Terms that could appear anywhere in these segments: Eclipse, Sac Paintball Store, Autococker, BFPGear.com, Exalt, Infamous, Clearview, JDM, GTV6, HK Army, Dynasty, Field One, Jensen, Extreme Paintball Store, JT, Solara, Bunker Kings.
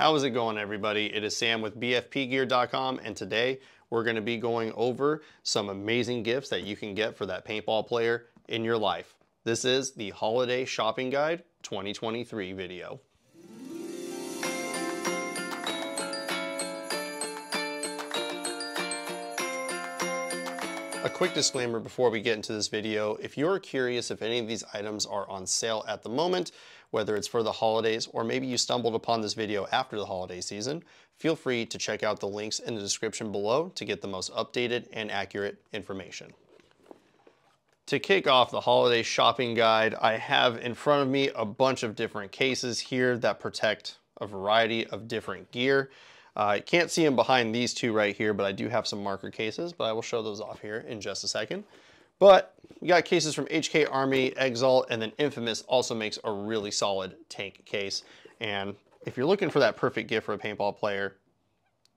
How is it going, everybody? It is Sam with BFPGear.com, and today we're going to be going over some amazing gifts that you can get for that paintball player in your life. This is the Holiday Shopping Guide 2023 video. A quick disclaimer before we get into this video: if you're curious if any of these items are on sale at the moment, whether it's for the holidays or maybe you stumbled upon this video after the holiday season, feel free to check out the links in the description below to get the most updated and accurate information. To kick off the holiday shopping guide, I have in front of me a bunch of different cases here that protect a variety of different gear. I can't see them behind these two right here, but I do have some marker cases, but I will show those off here in just a second. But you got cases from HK Army, Exalt, and then Infamous also makes a really solid tank case. And if you're looking for that perfect gift for a paintball player,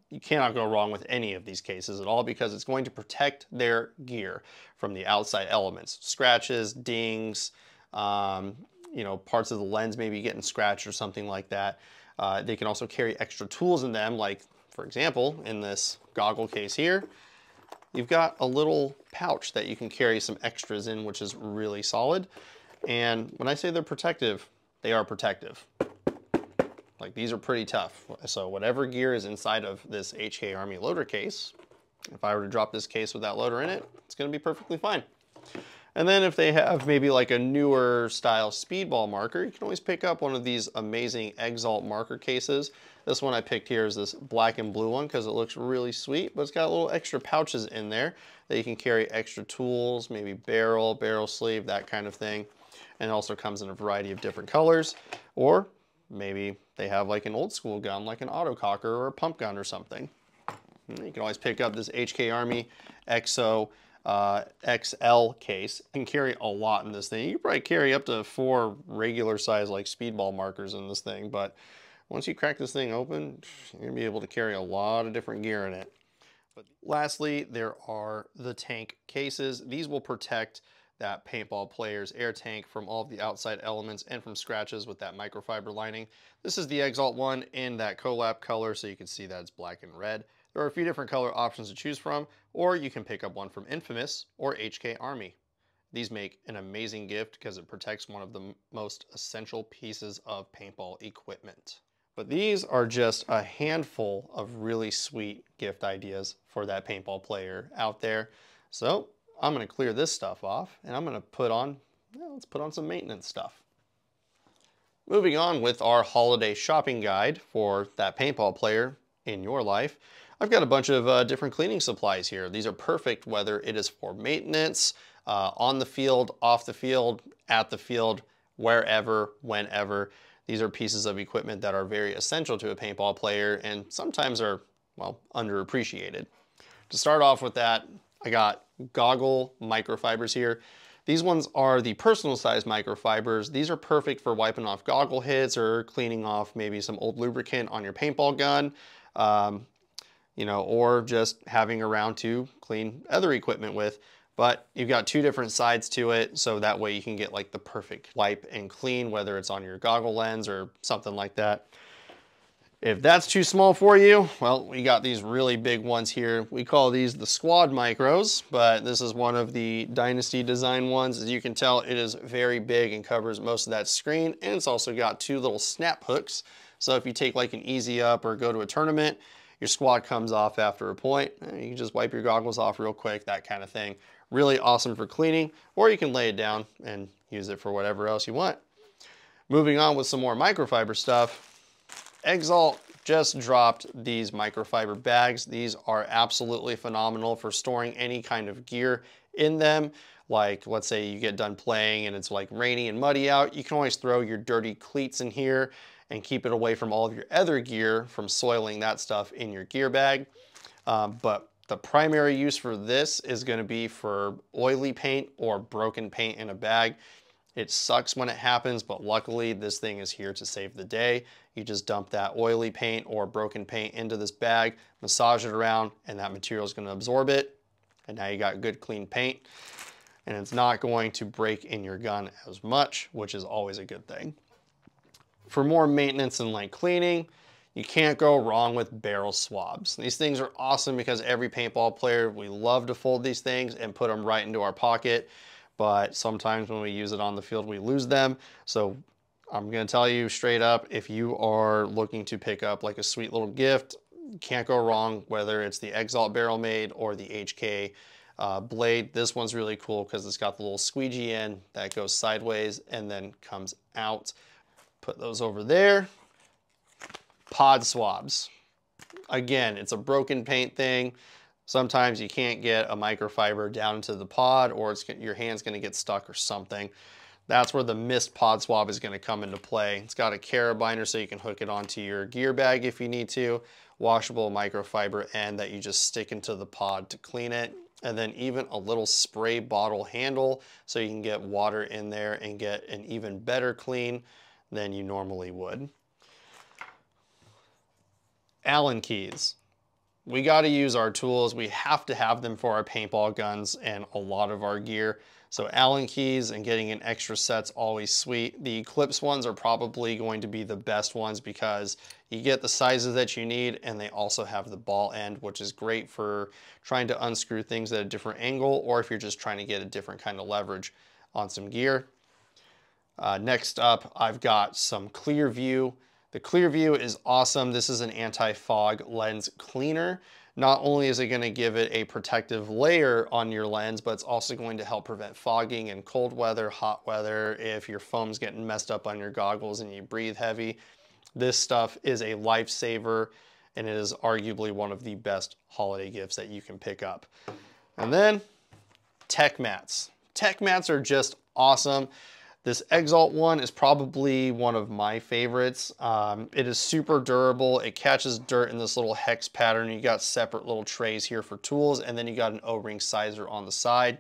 you cannot go wrong with any of these cases at all, because it's going to protect their gear from the outside elements. Scratches, dings, you know, parts of the lens maybe getting scratched or something like that. They can also carry extra tools in them, like, for example, in this goggle case here, you've got a little pouch that you can carry some extras in, which is really solid. And when I say they're protective, they are protective. Like, these are pretty tough. So whatever gear is inside of this HK Army loader case, if I were to drop this case with that loader in it, it's going to be perfectly fine. And then if they have maybe like a newer style speedball marker, you can always pick up one of these amazing Exalt marker cases. This one I picked here is this black and blue one because it looks really sweet, but it's got little extra pouches in there that you can carry extra tools, maybe barrel, barrel sleeve, that kind of thing. And it also comes in a variety of different colors. Or maybe they have like an old school gun, like an autococker or a pump gun or something. You can always pick up this HK Army XO XL case. You can carry a lot in this thing. You can probably carry up to 4 regular size like speedball markers in this thing, but once you crack this thing open, you're gonna be able to carry a lot of different gear in it. But lastly, there are the tank cases. These will protect that paintball player's air tank from all of the outside elements and from scratches with that microfiber lining. This is the Exalt one in that collab color, so you can see that it's black and red. There are a few different color options to choose from, or you can pick up one from Infamous or HK Army. These make an amazing gift because it protects one of the most essential pieces of paintball equipment. But these are just a handful of really sweet gift ideas for that paintball player out there. So I'm gonna clear this stuff off and I'm gonna put on, let's put on some maintenance stuff. Moving on with our holiday shopping guide for that paintball player in your life, I've got a bunch of different cleaning supplies here. These are perfect whether it is for maintenance, on the field, off the field, at the field, wherever, whenever. These are pieces of equipment that are very essential to a paintball player and sometimes are, well, underappreciated. To start off with that, I got goggle microfibers here. These ones are the personal size microfibers. These are perfect for wiping off goggle hits or cleaning off maybe some old lubricant on your paintball gun. You know, or just having around to clean other equipment with, but you've got 2 different sides to it. So that way you can get like the perfect wipe and clean, whether it's on your goggle lens or something like that. If that's too small for you, well, we got these really big ones here. We call these the Squad Micros, but this is one of the Dynasty design ones. As you can tell, it is very big and covers most of that screen. And it's also got 2 little snap hooks. So if you take like an easy up or go to a tournament, your squad comes off after a point. You can just wipe your goggles off real quick, that kind of thing. Really awesome for cleaning, or you can lay it down and use it for whatever else you want. Moving on with some more microfiber stuff. Exalt just dropped these microfiber bags. These are absolutely phenomenal for storing any kind of gear in them. Like, let's say you get done playing and it's like rainy and muddy out, you can always throw your dirty cleats in here and keep it away from all of your other gear from soiling that stuff in your gear bag. But the primary use for this is gonna be for oily paint or broken paint in a bag. It sucks when it happens, but luckily this thing is here to save the day. You just dump that oily paint or broken paint into this bag, massage it around, and that material is gonna absorb it. And now you got good clean paint, and it's not going to break in your gun as much, which is always a good thing. For more maintenance and like cleaning, You can't go wrong with barrel swabs. These things are awesome because every paintball player, we love to fold these things and put them right into our pocket. But sometimes when we use it on the field, we lose them. So I'm gonna tell you straight up, if you are looking to pick up like a sweet little gift, can't go wrong, whether it's the Exalt barrel made or the HK blade. This one's really cool because it's got the little squeegee end that goes sideways and then comes out. Put those over there. Pod swabs. Again, it's a broken paint thing. Sometimes you can't get a microfiber down to the pod, or it's, your hand's gonna get stuck or something. That's where the missed pod swab is gonna come into play. It's got a carabiner so you can hook it onto your gear bag if you need to, washable microfiber end that you just stick into the pod to clean it, and then even a little spray bottle handle so you can get water in there and get an even better clean than you normally would. Allen keys. We got to use our tools. We have to have them for our paintball guns and a lot of our gear. So Allen keys and getting an extra set's always sweet. The Eclipse ones are probably going to be the best ones because you get the sizes that you need, and they also have the ball end, which is great for trying to unscrew things at a different angle, or if you're just trying to get a different kind of leverage on some gear. Next up, I've got some Clearview. The Clearview is awesome. This is an anti-fog lens cleaner. Not only is it going to give it a protective layer on your lens, but it's also going to help prevent fogging in cold weather, hot weather, if your foam's getting messed up on your goggles and you breathe heavy. This stuff is a lifesaver, and it is arguably one of the best holiday gifts that you can pick up. And then tech mats. Tech mats are just awesome. This Exalt one is probably one of my favorites. It is super durable. It catches dirt in this little hex pattern. You got separate little trays here for tools, and then you got an O-ring sizer on the side.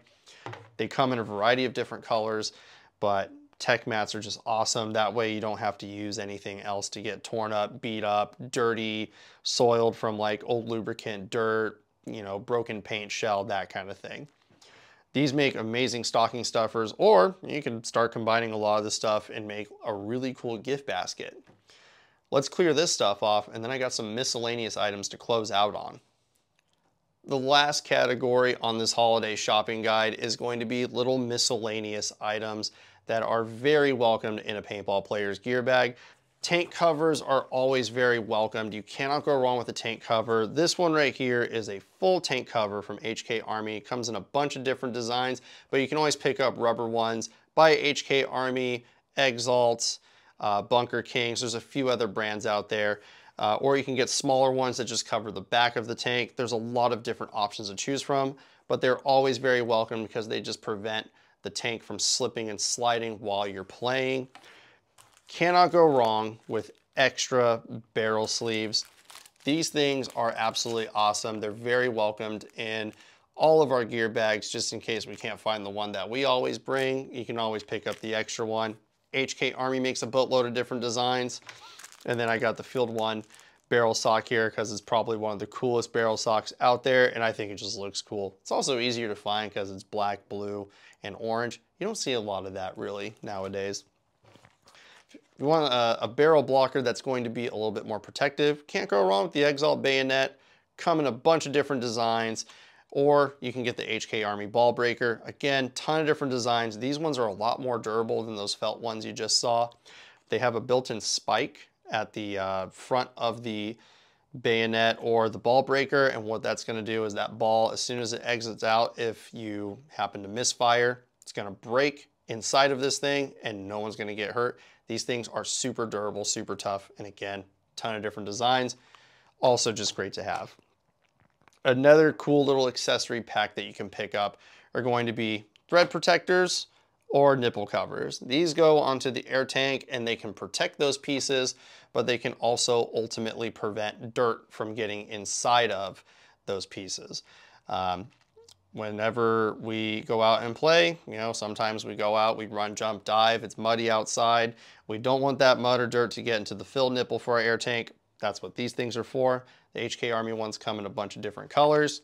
They come in a variety of different colors, but tech mats are just awesome. That way you don't have to use anything else to get torn up, beat up, dirty, soiled from like old lubricant, dirt, you know, broken paint shell, that kind of thing. These make amazing stocking stuffers, or you can start combining a lot of this stuff and make a really cool gift basket. Let's clear this stuff off, and then I got some miscellaneous items to close out on. The last category on this holiday shopping guide is going to be little miscellaneous items that are very welcomed in a paintball player's gear bag. Tank covers are always very welcomed. You cannot go wrong with a tank cover. This one right here is a full tank cover from HK Army. It comes in a bunch of different designs, but you can always pick up rubber ones by HK Army, Exalt, Bunker Kings. There's a few other brands out there. Or you can get smaller ones that just cover the back of the tank. There's a lot of different options to choose from, but they're always very welcome because they just prevent the tank from slipping and sliding while you're playing. Cannot go wrong with extra barrel sleeves. These things are absolutely awesome. They're very welcomed in all of our gear bags, just in case we can't find the one that we always bring. You can always pick up the extra one. HK Army makes a boatload of different designs. And then I got the Field One barrel sock here because it's probably one of the coolest barrel socks out there, and I think it just looks cool. It's also easier to find because it's black, blue, and orange. You don't see a lot of that really nowadays. You want a barrel blocker that's going to be a little bit more protective. Can't go wrong with the Exalt bayonet. Come in a bunch of different designs, or you can get the HK Army ball breaker. Again, ton of different designs. These ones are a lot more durable than those felt ones you just saw. They have a built-in spike at the front of the bayonet or the ball breaker, and what that's going to do is that ball, as soon as it exits out, if you happen to misfire, it's going to break inside of this thing and no one's going to get hurt. These things are super durable, super tough, and again, ton of different designs. Also just great to have. Another cool little accessory pack that you can pick up are going to be thread protectors or nipple covers. These go onto the air tank and they can protect those pieces, but they can also ultimately prevent dirt from getting inside of those pieces. Whenever we go out and play, you know, sometimes we go out, we run, jump, dive, it's muddy outside. We don't want that mud or dirt to get into the fill nipple for our air tank. That's what these things are for. The HK Army ones come in a bunch of different colors.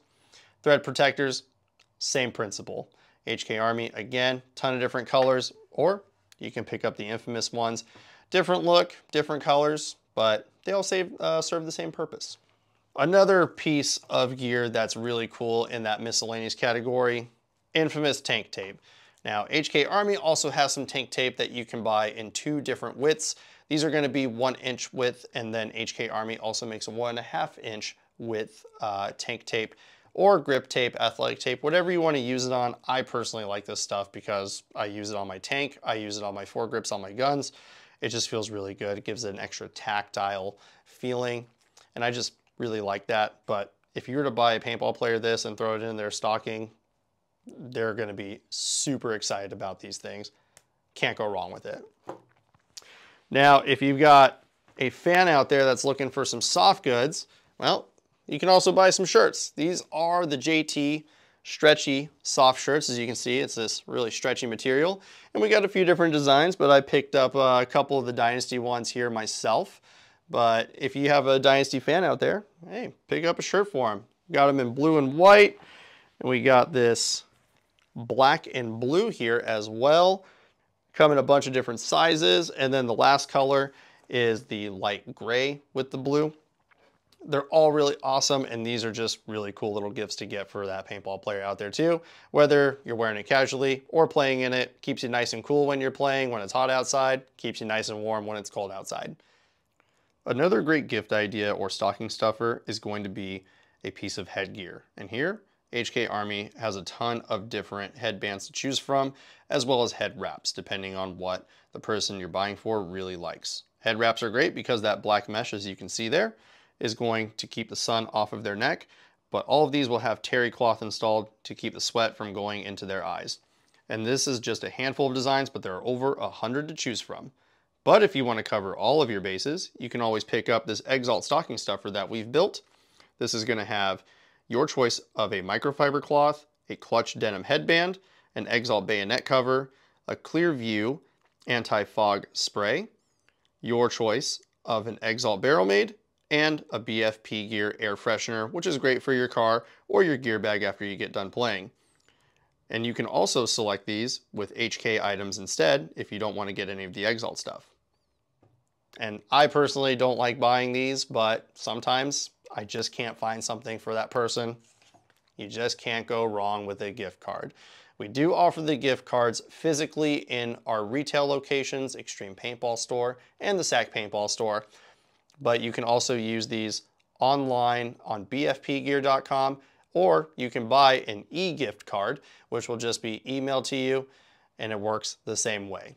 Thread protectors, same principle. HK Army, again, ton of different colors, or you can pick up the Infamous ones. Different look, different colors, but they all serve the same purpose. Another piece of gear that's really cool in that miscellaneous category, Infamous tank tape. Now, HK Army also has some tank tape that you can buy in two different widths. These are gonna be 1 inch width, and then HK Army also makes a 1.5 inch width tank tape or grip tape, athletic tape, whatever you wanna use it on. I personally like this stuff because I use it on my tank, I use it on my foregrips, on my guns. It just feels really good. It gives it an extra tactile feeling, and I just really like that. But if you were to buy a paintball player this and throw it in their stocking, they're gonna be super excited about these things. Can't go wrong with it. Now, if you've got a fan out there that's looking for some soft goods, well, you can also buy some shirts. These are the JT stretchy soft shirts. As you can see, it's this really stretchy material. And we got a few different designs, but I picked up a couple of the Dynasty ones here myself. But if you have a Dynasty fan out there, hey, pick up a shirt for them. Got them in blue and white. And we got this black and blue here as well. Come in a bunch of different sizes. And then the last color is the light gray with the blue. They're all really awesome, and these are just really cool little gifts to get for that paintball player out there too. Whether you're wearing it casually or playing in it, keeps you nice and cool when you're playing, when it's hot outside, keeps you nice and warm when it's cold outside. Another great gift idea or stocking stuffer is going to be a piece of headgear. And here, HK Army has a ton of different headbands to choose from, as well as head wraps, depending on what the person you're buying for really likes. Head wraps are great because that black mesh, as you can see there, is going to keep the sun off of their neck, but all of these will have terry cloth installed to keep the sweat from going into their eyes. And this is just a handful of designs, but there are over 100 to choose from. But if you want to cover all of your bases, you can always pick up this Exalt stocking stuffer that we've built. This is going to have your choice of a microfiber cloth, a clutch denim headband, an Exalt bayonet cover, a Clearview anti-fog spray, your choice of an Exalt barrel maid, and a BFP Gear air freshener, which is great for your car or your gear bag after you get done playing. And you can also select these with HK items instead if you don't want to get any of the Exalt stuff. And I personally don't like buying these, but sometimes I just can't find something for that person. You just can't go wrong with a gift card. We do offer the gift cards physically in our retail locations, Extreme Paintball Store and the Sac Paintball Store. But you can also use these online on BFPGear.com, or you can buy an e-gift card, which will just be emailed to you, and it works the same way.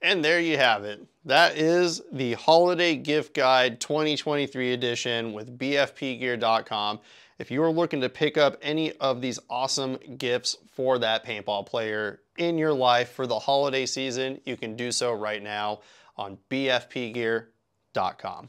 And there you have it. That is the Holiday Gift Guide 2023 edition with BFPGear.com. If you are looking to pick up any of these awesome gifts for that paintball player in your life for the holiday season, you can do so right now on BFPGear.com.